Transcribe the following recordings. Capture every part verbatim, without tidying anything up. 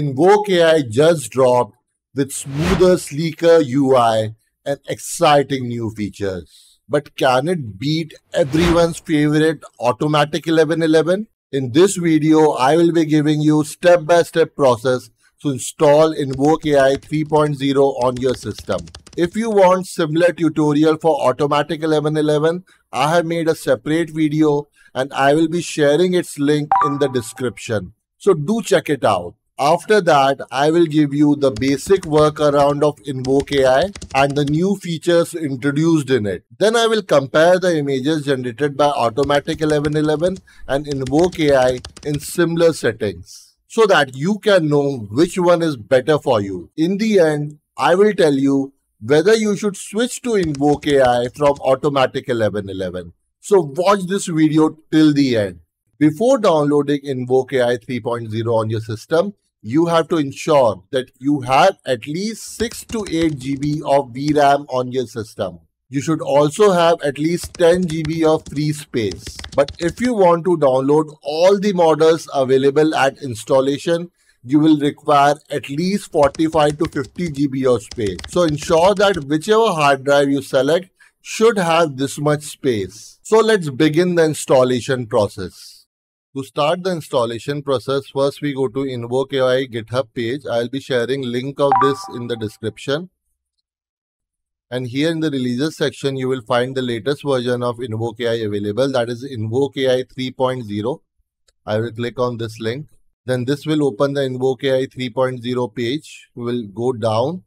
Invoke A I just dropped with smoother, sleeker U I and exciting new features. But can it beat everyone's favorite Automatic eleven eleven? In this video, I will be giving you step-by-step process to install Invoke A I three point oh on your system. If you want similar tutorial for Automatic eleven eleven, I have made a separate video and I will be sharing its link in the description. So do check it out. After that, I will give you the basic workaround of Invoke A I and the new features introduced in it. Then I will compare the images generated by Automatic eleven eleven and Invoke A I in similar settings so that you can know which one is better for you. In the end, I will tell you whether you should switch to Invoke A I from Automatic eleven eleven. So watch this video till the end. Before downloading Invoke A I three point oh on your system, you have to ensure that you have at least six to eight gigabytes of V RAM on your system. You should also have at least ten gigabytes of free space. But if you want to download all the models available at installation, you will require at least forty-five to fifty gigabytes of space. So ensure that whichever hard drive you select should have this much space. So let's begin the installation process. To start the installation process, first we go to Invoke A I GitHub page. I'll be sharing link of this in the description. And here in the releases section, you will find the latest version of Invoke A I available. That is Invoke A I three point oh. I will click on this link. Then this will open the Invoke A I three point oh page. We will go down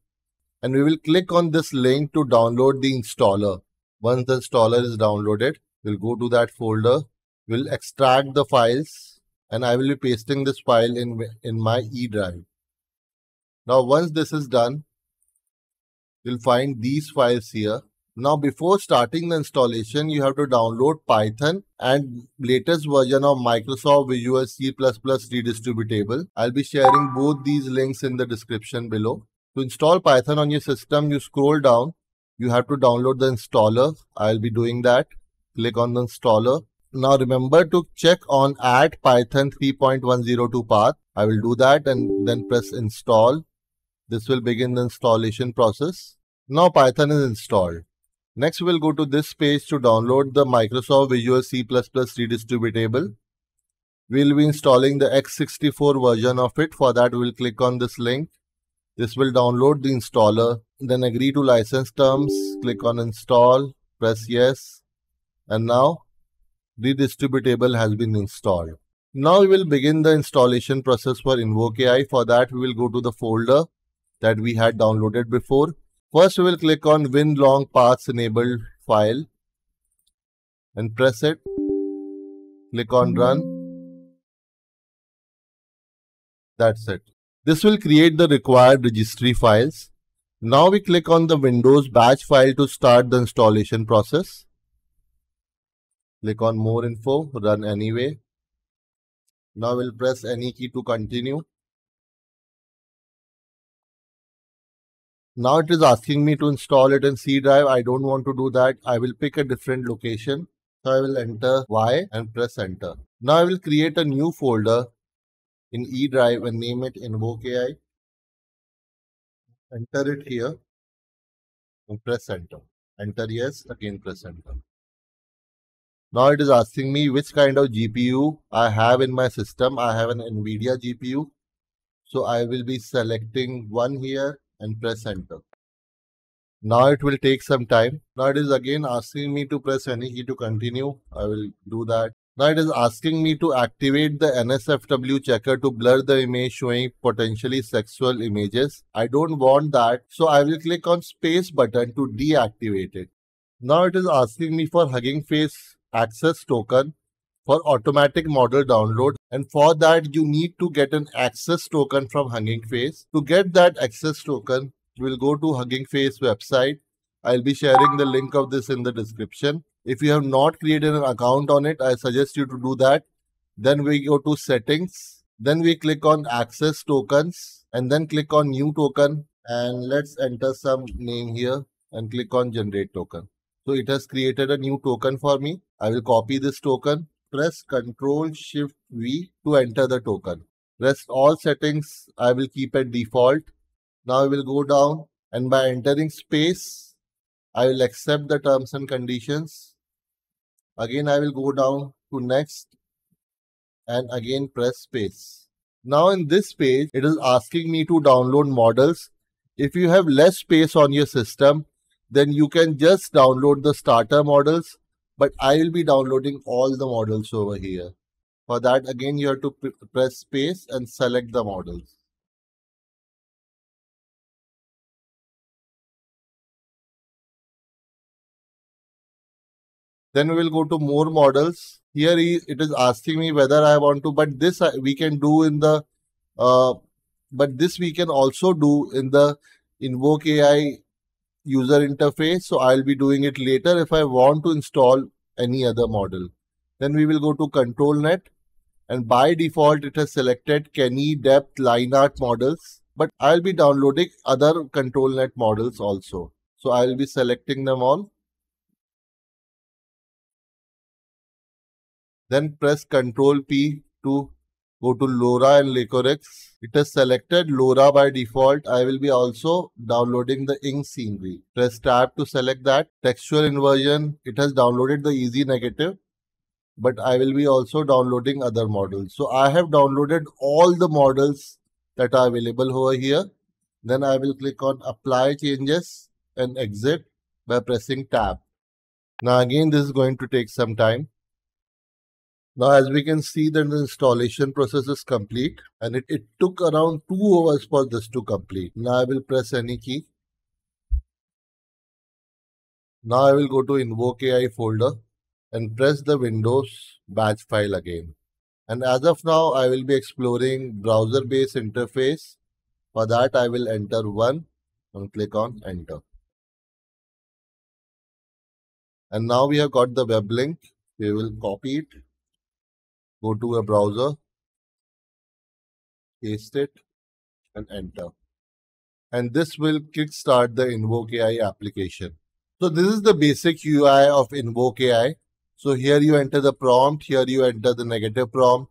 and we will click on this link to download the installer. Once the installer is downloaded, we'll go to that folder. We'll extract the files and I will be pasting this file in, in my E drive. Now once this is done, you'll find these files here. Now before starting the installation, you have to download Python and latest version of Microsoft Visual C plus plus redistributable. I'll be sharing both these links in the description below. To install Python on your system, you scroll down. You have to download the installer. I'll be doing that. Click on the installer. Now remember to check on add Python three point one oh two path. I will do that and then press install. This will begin the installation process. Now Python is installed. Next, we'll go to this page to download the Microsoft Visual C plus plus redistributable. We'll be installing the x sixty-four version of it. For that, we'll click on this link. This will download the installer. Then agree to license terms. Click on install. Press yes. And now, redistributable has been installed. Now we will begin the installation process for Invoke A I. For that, we will go to the folder that we had downloaded before. First, we will click on Win Long Paths Enabled file and press it. Click on Run. That's it. This will create the required registry files. Now we click on the Windows batch file to start the installation process. Click on More Info, Run Anyway. Now we'll press any key to continue. Now it is asking me to install it in C drive. I don't want to do that. I will pick a different location. So I will enter Y and press enter. Now I will create a new folder in E drive and name it Invoke A I. Enter it here and press enter. Enter yes, again press enter. Now it is asking me which kind of G P U I have in my system. I have an NVIDIA G P U. So I will be selecting one here and press enter. Now it will take some time. Now it is again asking me to press any key to continue. I will do that. Now it is asking me to activate the N S F W checker to blur the image showing potentially sexual images. I don't want that. So I will click on space button to deactivate it. Now it is asking me for Hugging Face access token for automatic model download, and for that you need to get an access token from Hugging Face. To get that access token, you will go to Hugging Face website. I'll be sharing the link of this in the description. If you have not created an account on it, I suggest you to do that. Then we go to settings. Then we click on access tokens and then click on new token, and let's enter some name here and click on generate token. So it has created a new token for me. I will copy this token. Press Control Shift V to enter the token. Rest all settings I will keep at default. Now I will go down and by entering space, I will accept the terms and conditions. Again, I will go down to next and again press space. Now in this page, it is asking me to download models. If you have less space on your system, then you can just download the starter models. But I will be downloading all the models over here. For that, again, you have to press space and select the models. Then we will go to more models. Here it is asking me whether I want to, but this we can do in the, uh, but this we can also do in the Invoke A I user interface. So I'll be doing it later if I want to install any other model. Then we will go to ControlNet, and by default it has selected Kenny, Depth, Line Art models, but I'll be downloading other ControlNet models also. So I'll be selecting them all. Then press Control P to go to LoRa and Lecorex. It has selected LoRa by default. I will be also downloading the ink scenery. Press Tab to select that. Textual Inversion, it has downloaded the Easy Negative, but I will be also downloading other models. So I have downloaded all the models that are available over here. Then I will click on Apply Changes and Exit by pressing Tab. Now again, this is going to take some time. Now, as we can see that the installation process is complete, and it, it took around two hours for this to complete. Now I will press any key. Now I will go to Invoke A I folder and press the Windows batch file again. And as of now, I will be exploring browser-based interface. For that, I will enter one and click on Enter. And now we have got the web link. We will copy it. Go to a browser, paste it and enter. And this will kickstart the Invoke A I application. So this is the basic U I of Invoke A I. So here you enter the prompt, here you enter the negative prompt.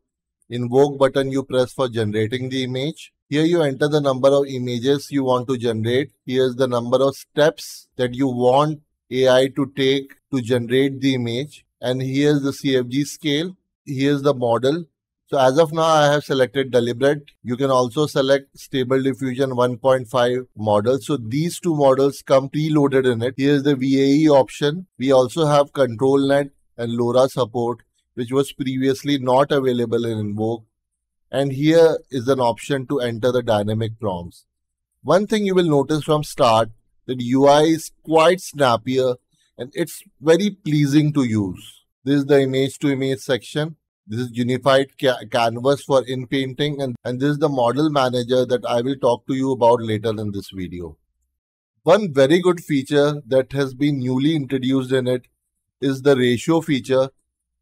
Invoke button you press for generating the image. Here you enter the number of images you want to generate. Here's the number of steps that you want A I to take to generate the image. And here's the C F G scale. Here's the model. So as of now, I have selected deliberate. You can also select Stable Diffusion one point five model. So these two models come preloaded in it. Here's the V A E option. We also have ControlNet and LoRa support, which was previously not available in Invoke. And here is an option to enter the dynamic prompts. One thing you will notice from start that U I is quite snappier and it's very pleasing to use. This is the image to image section. This is unified ca canvas for in painting. And, and this is the model manager that I will talk to you about later in this video. One very good feature that has been newly introduced in it is the ratio feature,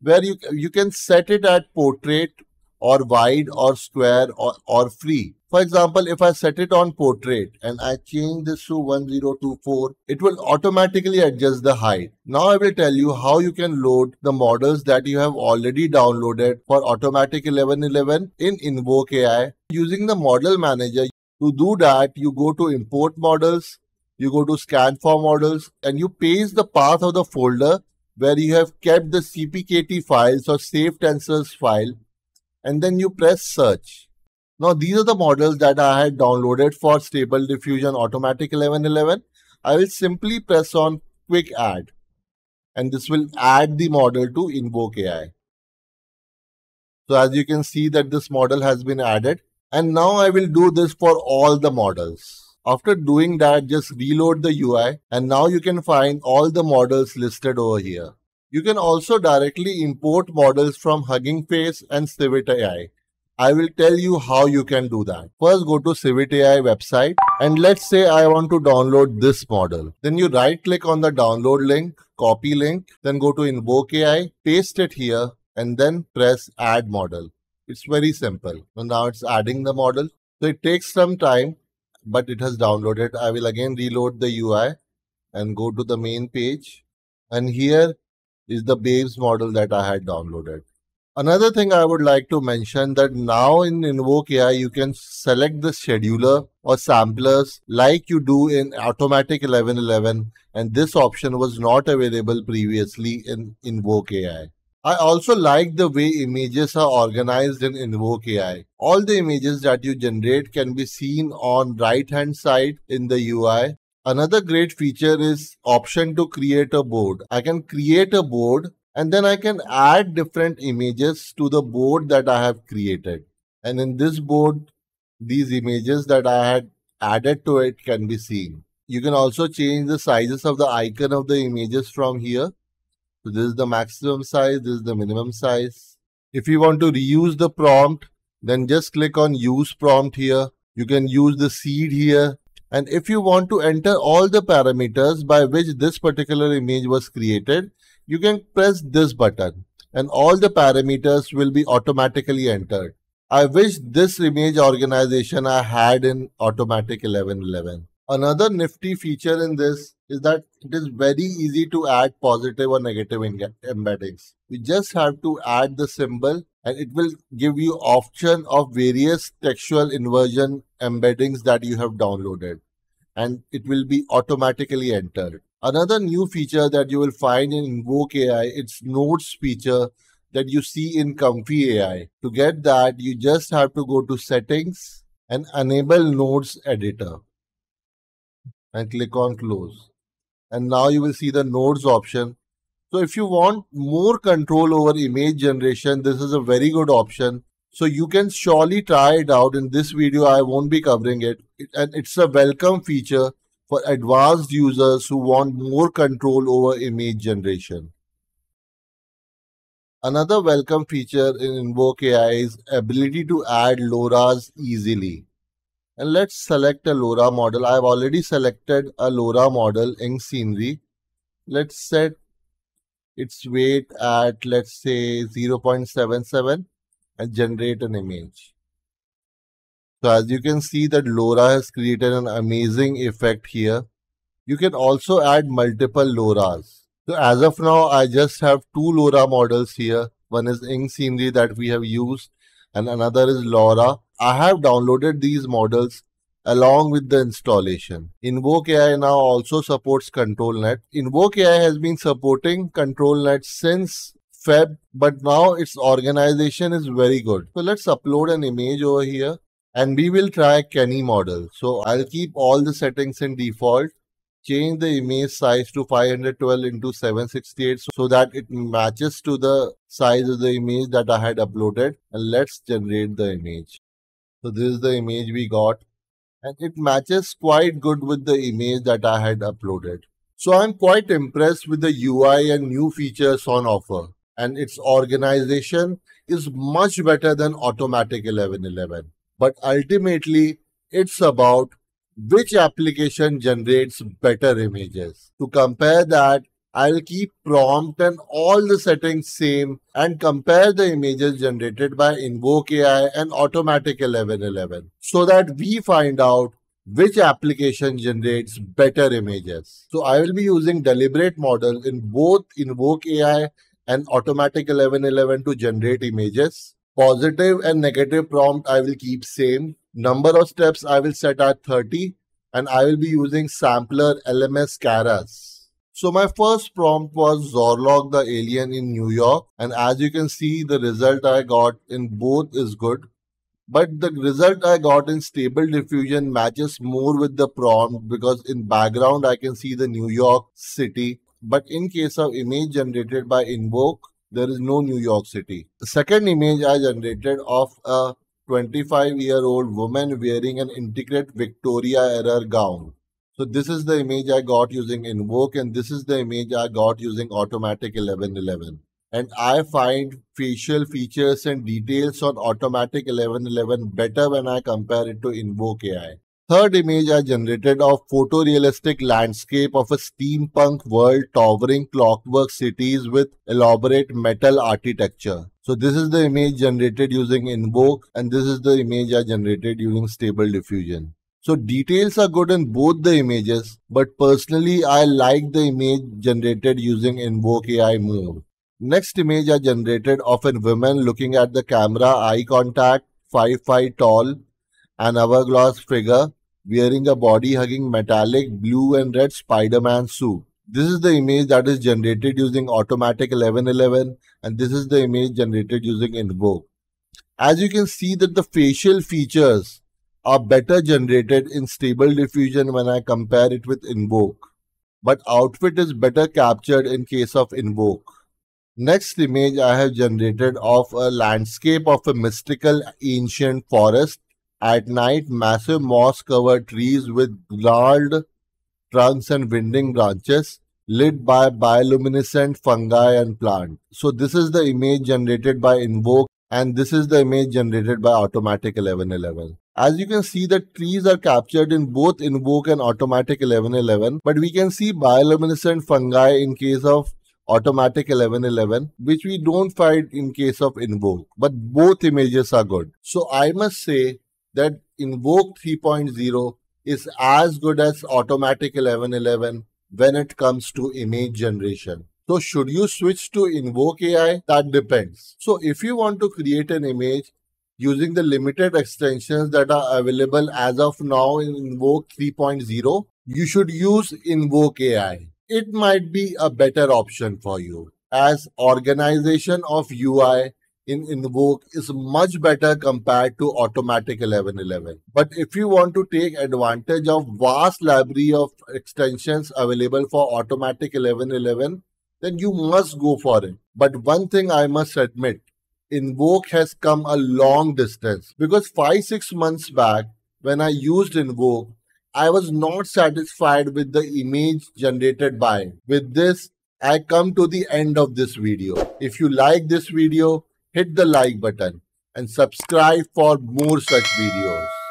where you, you can set it at portrait or wide or square or, or free. For example, if I set it on portrait and I change this to one thousand twenty-four, it will automatically adjust the height. Now I will tell you how you can load the models that you have already downloaded for Automatic eleven eleven in Invoke A I using the model manager. To do that, you go to Import Models, you go to Scan for Models, and you paste the path of the folder where you have kept the C P K T files or Save Tensors file, and then you press Search. Now, these are the models that I had downloaded for Stable Diffusion Automatic eleven eleven. I will simply press on Quick Add, and this will add the model to Invoke A I. So as you can see that this model has been added, and now I will do this for all the models. After doing that, just reload the U I, and now you can find all the models listed over here. You can also directly import models from Hugging Face and Civit A I. I will tell you how you can do that. First, go to Civit A I website and let's say I want to download this model. Then you right click on the download link, copy link, then go to Invoke A I, paste it here and then press Add Model. It's very simple. So now it's adding the model. So it takes some time, but it has downloaded. I will again reload the U I and go to the main page. And here is the Babes model that I had downloaded. Another thing I would like to mention that now in Invoke A I, you can select the scheduler or samplers like you do in Automatic eleven eleven, and this option was not available previously in Invoke A I. I also like the way images are organized in Invoke A I. All the images that you generate can be seen on right hand side in the U I. Another great feature is option to create a board. I can create a board and then I can add different images to the board that I have created. And in this board, these images that I had added to it can be seen. You can also change the sizes of the icon of the images from here. So this is the maximum size, this is the minimum size. If you want to reuse the prompt, then just click on Use Prompt here. You can use the seed here. And if you want to enter all the parameters by which this particular image was created, you can press this button and all the parameters will be automatically entered. I wish this image organization I had in Automatic eleven eleven. Another nifty feature in this is that it is very easy to add positive or negative embeddings. You just have to add the symbol and it will give you option of various textual inversion embeddings that you have downloaded, and it will be automatically entered. Another new feature that you will find in Invoke A I, it's notes feature that you see in Comfy A I. To get that, you just have to go to Settings and enable Notes Editor and click on Close. And now you will see the Notes option. So if you want more control over image generation, this is a very good option. So you can surely try it out. In this video, I won't be covering it. And it's a welcome feature for advanced users who want more control over image generation. Another welcome feature in Invoke A I is ability to add LoRas easily. And let's select a LoRa model. I've already selected a LoRa model in Scenery. Let's set its weight at, let's say, zero point seven seven and generate an image. So as you can see that LoRa has created an amazing effect here. You can also add multiple LoRas. So as of now, I just have two LoRa models here. One is Ink Scenery that we have used and another is LoRa. I have downloaded these models along with the installation. Invoke A I now also supports ControlNet. Invoke A I has been supporting ControlNet since Feb, but now its organization is very good. So let's upload an image over here. And we will try Kenny model. So I'll keep all the settings in default, change the image size to five twelve into seven sixty-eight so that it matches to the size of the image that I had uploaded, and let's generate the image. So this is the image we got and it matches quite good with the image that I had uploaded. So I'm quite impressed with the U I and new features on offer, and its organization is much better than Automatic eleven eleven. But ultimately, it's about which application generates better images. To compare that, I'll keep prompt and all the settings same and compare the images generated by Invoke A I and Automatic eleven eleven so that we find out which application generates better images. So I will be using deliberate model in both Invoke A I and Automatic eleven eleven to generate images. Positive and negative prompt I will keep same. Number of steps I will set at thirty and I will be using sampler L M S Karras. So my first prompt was Zorlog the alien in New York, and as you can see the result I got in both is good. But the result I got in Stable Diffusion matches more with the prompt because in background I can see the New York City. But in case of image generated by Invoke, there is no New York City. The second image I generated of a twenty-five-year-old woman wearing an intricate Victoria-era gown. So this is the image I got using Invoke and this is the image I got using Automatic eleven eleven. And I find facial features and details on Automatic eleven eleven better when I compare it to Invoke A I. Third image I generated of photorealistic landscape of a steampunk world towering clockwork cities with elaborate metal architecture. So this is the image generated using Invoke and this is the image I generated using Stable Diffusion. So details are good in both the images, but personally I like the image generated using Invoke A I more. Next image are generated of a woman looking at the camera, eye contact, five five tall, an hourglass figure, wearing a body-hugging metallic blue and red Spider-Man suit. This is the image that is generated using Automatic eleven eleven, and this is the image generated using Invoke. As you can see that the facial features are better generated in Stable Diffusion when I compare it with Invoke, but outfit is better captured in case of Invoke. Next image I have generated of a landscape of a mystical ancient forest. At night, massive moss-covered trees with gnarled trunks and winding branches lit by bioluminescent fungi and plants. So this is the image generated by Invoke, and this is the image generated by Automatic eleven eleven. As you can see, the trees are captured in both Invoke and Automatic eleven eleven, but we can see bioluminescent fungi in case of Automatic eleven eleven, which we don't find in case of Invoke, but both images are good. So I must say that Invoke three point oh is as good as Automatic eleven eleven when it comes to image generation. So should you switch to Invoke A I? That depends. So if you want to create an image using the limited extensions that are available as of now in Invoke three point oh, you should use Invoke A I. It might be a better option for you, as organization of U I in Invoke is much better compared to Automatic eleven eleven. But if you want to take advantage of vast library of extensions available for Automatic eleven eleven, then you must go for it. But one thing I must admit, Invoke has come a long distance, because five six months back when I used Invoke, I was not satisfied with the image generated by it. With this, I come to the end of this video. If you like this video, hit the like button and subscribe for more such videos.